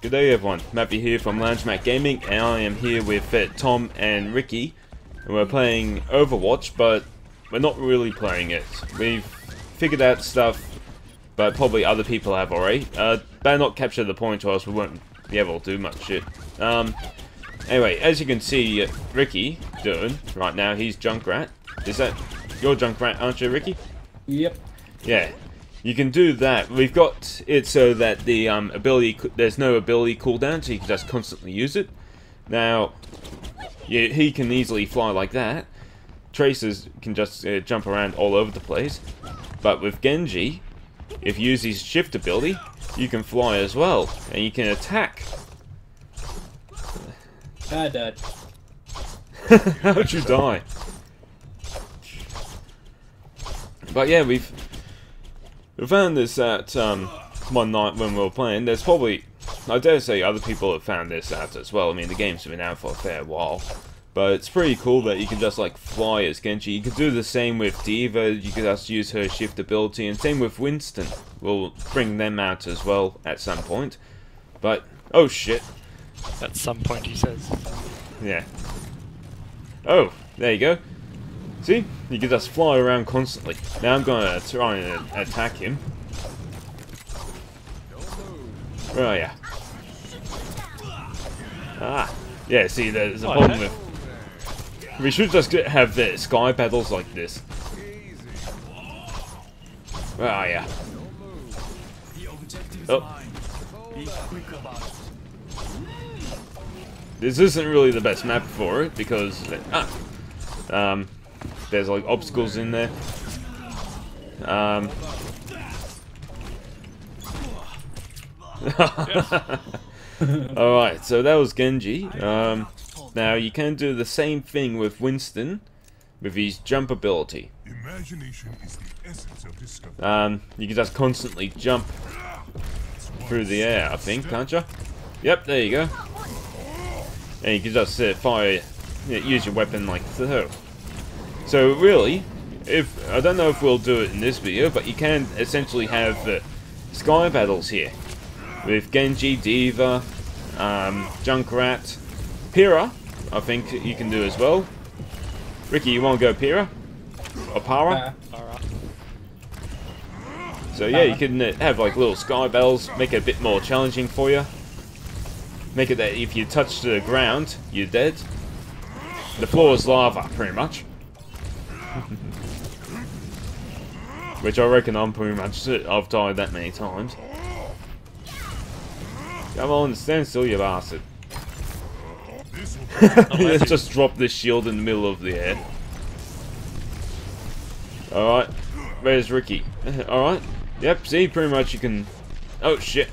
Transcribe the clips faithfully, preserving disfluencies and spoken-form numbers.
Good day everyone, Mappy here from LoungeMat Gaming, and I am here with uh, Tom and Ricky, and we're playing Overwatch, but we're not really playing it. We've figured out stuff, but probably other people have already. Uh, better not capture the point or else we won't be able to do much shit. Um, anyway, as you can see, uh, Ricky doing right now, he's Junkrat. Is that your Junkrat, aren't you, Ricky? Yep. Yeah. You can do that. We've got it so that the um, ability, there's no ability cooldown, so you can just constantly use it. Now, you, he can easily fly like that. Tracers can just uh, jump around all over the place. But with Genji, if you use his shift ability, you can fly as well, and you can attack. I died. How'd you die? But yeah, we've... We found this out um, one night when we were playing. There's probably, I dare say, other people have found this out as well. I mean, the game's been out for a fair while. But it's pretty cool that you can just, like, fly as Genji. You can do the same with D.Va. You can just use her shift ability. And same with Winston. We'll bring them out as well at some point. But, oh shit. At some point, he says. Yeah. Oh, there you go. See? You can just fly around constantly. Now I'm gonna try and attack him. Where are ya? Ah. Yeah, see, there's a problem with... We should just have the sky battles like this. Where are ya? Oh. This isn't really the best map for it, because... Ah! Um... There's like obstacles in there. Um. Alright, so that was Genji. Um, now you can do the same thing with Winston with his jump ability. Um, you can just constantly jump through the air, I think, can't you? Yep, there you go. And you can just uh, fire, you know, use your weapon like so. So really, if I don't know if we'll do it in this video, but you can essentially have uh, sky battles here with Genji, D.Va, um, Junkrat, Pyrrha. I think you can do as well. Ricky, you want to go Pyrrha or Pyrrha? Uh, so yeah, you can uh, have like little sky battles, make it a bit more challenging for you. Make it that if you touch the ground, you're dead. The floor is lava, pretty much. Which I reckon I'm pretty much it. I've died that many times. Come on, stand still, you bastard. Let's just drop this shield in the middle of the air. Alright, where's Ricky? Alright, yep, see, pretty much you can... Oh, shit.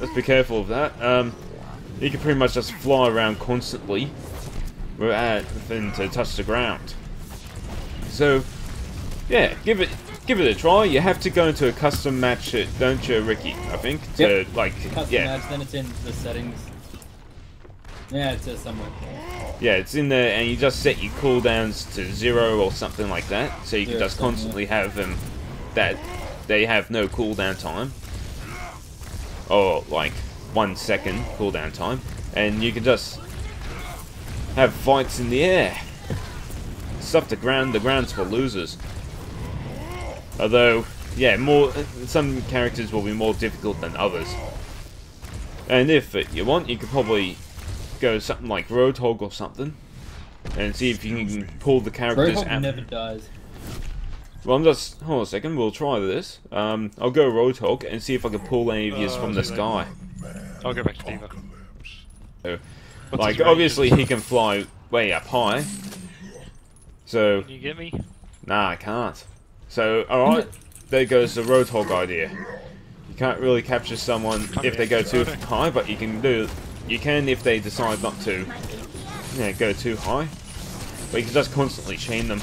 Let's be careful of that. Um, you can pretty much just fly around constantly without having to touch the ground. So, yeah, give it give it a try. You have to go into a custom match, don't you, Ricky? I think to yep. like custom yeah. match. Then it's in the settings. Yeah, it says somewhere. Yeah, it's in there, and you just set your cooldowns to zero or something like that, so you zero can just constantly yeah. have them that they have no cooldown time, or like one second cooldown time, and you can just have fights in the air. Stuff the ground, the ground's for losers. Although, yeah, more some characters will be more difficult than others. And if you want, you could probably go something like Roadhog or something, and see if you can pull the characters Roadhog out. Never dies. Well, I'm just hold on a second. We'll try this. Um, I'll go Roadhog and see if I can pull any of yours uh, from the sky. I'll go back to D.Va. So, like, obviously he can fly way up high. So, can you get me? Nah, I can't. So, alright, there goes the Roadhog idea. You can't really capture someone if they go too high, but you can do, you can if they decide not to, you know, go too high. But you can just constantly chain them.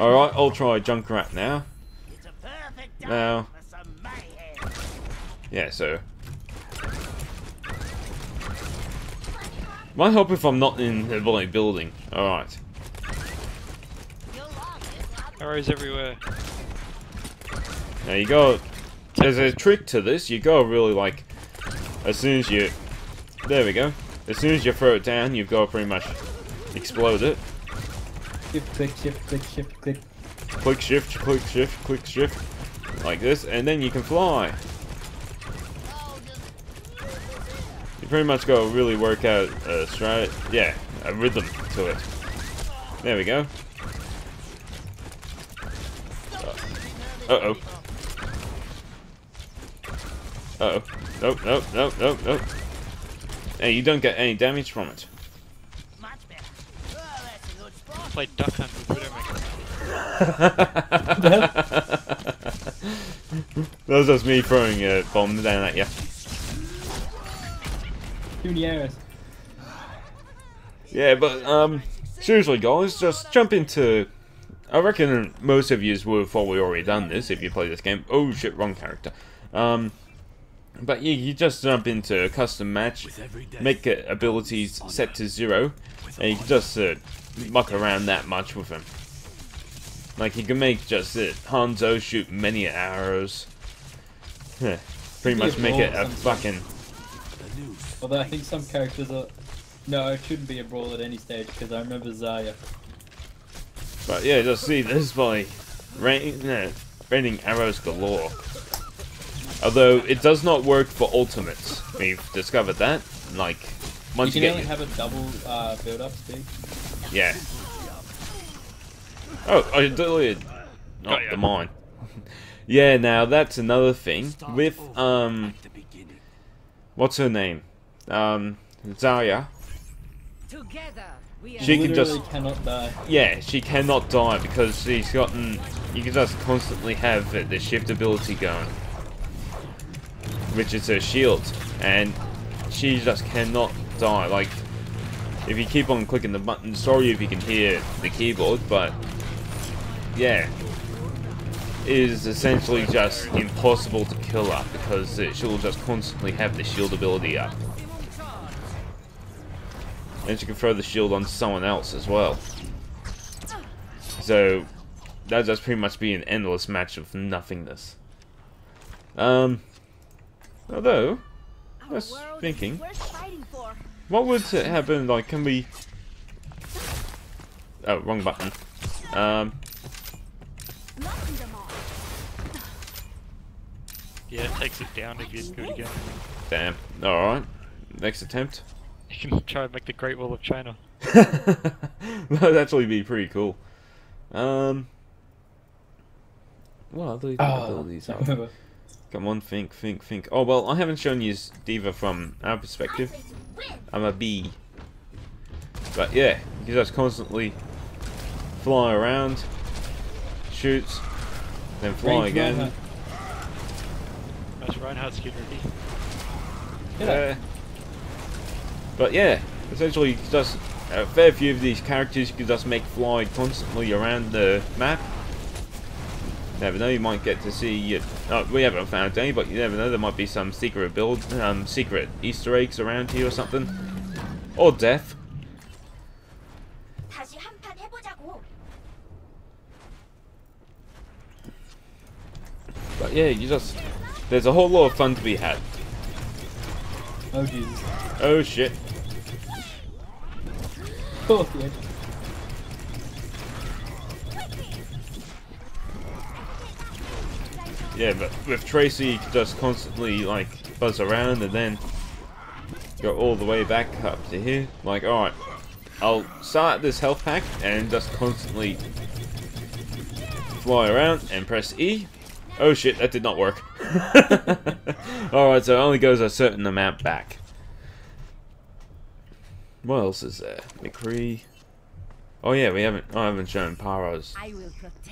Alright, I'll try Junkrat now. Now... Yeah, so... Might help if I'm not in the building. Alright. Arrows everywhere. Now you go. There's a trick to this. You go really like, as soon as you, there we go. As soon as you throw it down, you've got to pretty much explode it. Click, click, shift, click, shift, click. Click, shift, click, shift, click, shift, like this, and then you can fly. You pretty much got to really work out a strat, yeah, a rhythm to it. There we go. Uh oh. Uh oh. Nope, nope, nope, nope, nope. Hey, you don't get any damage from it. Play Duck Hunt with whatever. That was just me throwing a bomb down at you. Too many arrows. Yeah, but um, seriously, guys, just jump into. I reckon most of you would have probably already done this if you play this game. Oh shit, wrong character. Um. But yeah, you just jump into a custom match, make abilities set to zero, and you can just uh, muck around that much with him. Like, you can make just uh, Hanzo shoot many arrows. Huh. Pretty much make it a fucking... Although I think some characters are... No, it shouldn't be a brawl at any stage, because I remember Zarya. But yeah, just see this by raining, uh, raining arrows galore. Although it does not work for ultimates, we've discovered that. Like, once you, can you get only your... have a double uh, build-up speed. Yeah. Oh, I deleted not oh, yeah. the mine. Yeah, now that's another thing with um, what's her name? Um, Zarya. She can just cannot die. Yeah, she cannot die because she's gotten. You can just constantly have the shift ability going. Which is her shield, and she just cannot die. Like, if you keep on clicking the button, sorry if you can hear the keyboard, but yeah, it is essentially just impossible to kill her because she'll just constantly have the shield ability up, and she can throw the shield on someone else as well. So that does pretty much be an endless match of nothingness. Um. Although, I was thinking, what would happen, like, can we... Oh, wrong button. Um... Yeah, it takes it down if you do it again. Damn. Alright. Next attempt. You can try and make the Great Wall of China. That would actually be pretty cool. Um... What other abilities are there? Come on, think, think, think. Oh, well, I haven't shown you D.Va from our perspective. I'm a bee. But yeah, you can just constantly fly around, shoot, then fly again. That's Reinhardt's getting ready. Yeah. But yeah, essentially, just a fair few of these characters you can just make fly constantly around the map. Never know, you might get to see. Uh, we haven't found any, but you never know. There might be some secret build, um, secret Easter eggs around here or something, or death. But yeah, you just there's a whole lot of fun to be had. Oh Jesus! Oh shit! Oh yeah. Yeah, but with Tracer, you can just constantly, like, buzz around and then go all the way back up to here. Like, alright, I'll start this health pack and just constantly fly around and press E. Oh shit, that did not work. Alright, so it only goes a certain amount back. What else is there? McCree. Oh yeah, we haven't, I haven't shown Pyrrha's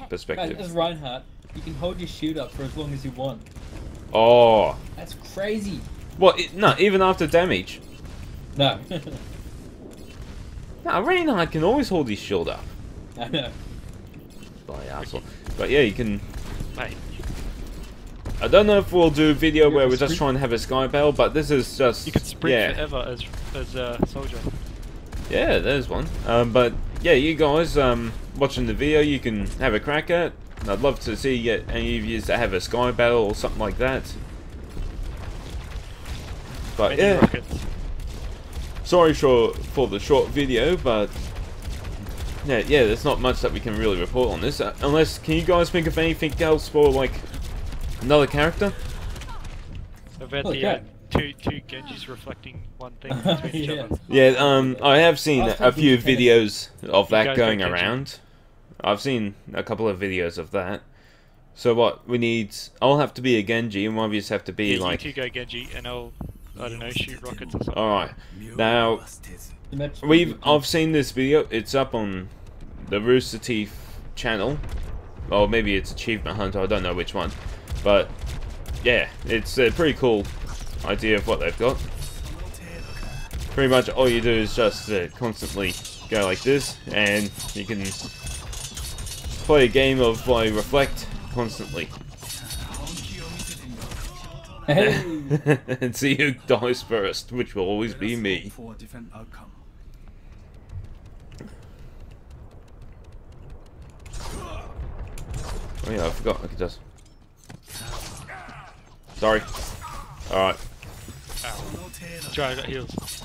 perspective. Guys, this is Reinhardt. You can hold your shield up for as long as you want. Oh. That's crazy. Well, it, no, even after damage. No. No, Reinhardt can always hold his shield up. I know. Bloody asshole. But yeah, you can... Mate. I don't know if we'll do a video You're where we're sprint? just trying to have a sky battle, but this is just... You can sprint yeah. forever as, as a soldier. Yeah, there's one. Um, but yeah, you guys um, watching the video, you can have a crack at. I'd love to see get any of you to have a sky battle or something like that. But Making yeah, rockets. sorry for for the short video, but yeah, yeah, there's not much that we can really report on this. Uh, unless, can you guys think of anything else for like another character? About oh, the uh, two two Genjis reflecting one thing between each yeah. other. Yeah, um, I have seen a few videos of that going around. I've seen a couple of videos of that. So what we need, I'll have to be a Genji, and one of you have to be yeah, like. You two go Genji, and I'll, I don't know, shoot rockets or something. All right, now we've I've seen this video. It's up on the Rooster Teeth channel, or maybe it's Achievement Hunter. I don't know which one, but yeah, it's a pretty cool idea of what they've got. Pretty much all you do is just uh, constantly go like this, and you can play a game of like, reflect constantly. And see who dies first, which will always be me. Oh yeah, I forgot I could just... Sorry. Alright. Try, I got heals.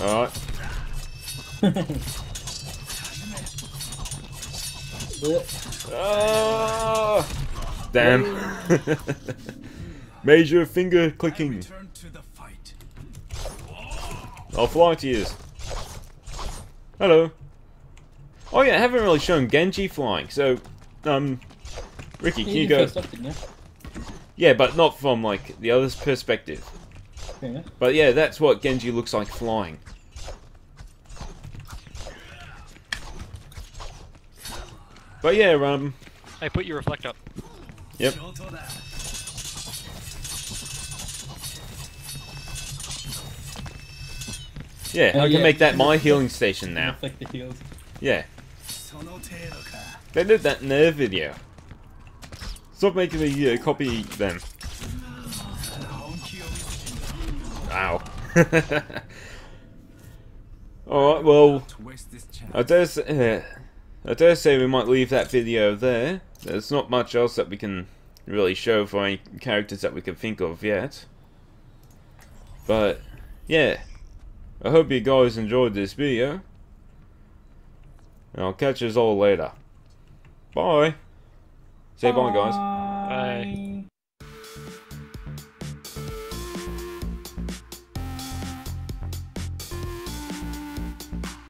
Alright. Oh, damn. Major finger clicking. I'll fly to you. Hello. Oh yeah, I haven't really shown Genji flying, so um Ricky, can you, you go? Yeah? yeah, but not from like the other's perspective. Yeah. But yeah, that's what Genji looks like flying. But yeah, um. Hey, put your reflect up. Yep. Yeah, oh, I can yeah. make that my healing station now. Reflect the heals. Yeah. They did that in their video. Stop making me uh, copy them. Ow. Alright, well, I dare, say, uh, I dare say we might leave that video there. There's not much else that we can really show for any characters that we can think of yet. But, yeah. I hope you guys enjoyed this video. And I'll catch you all later. Bye. Say bye, guys. Bye.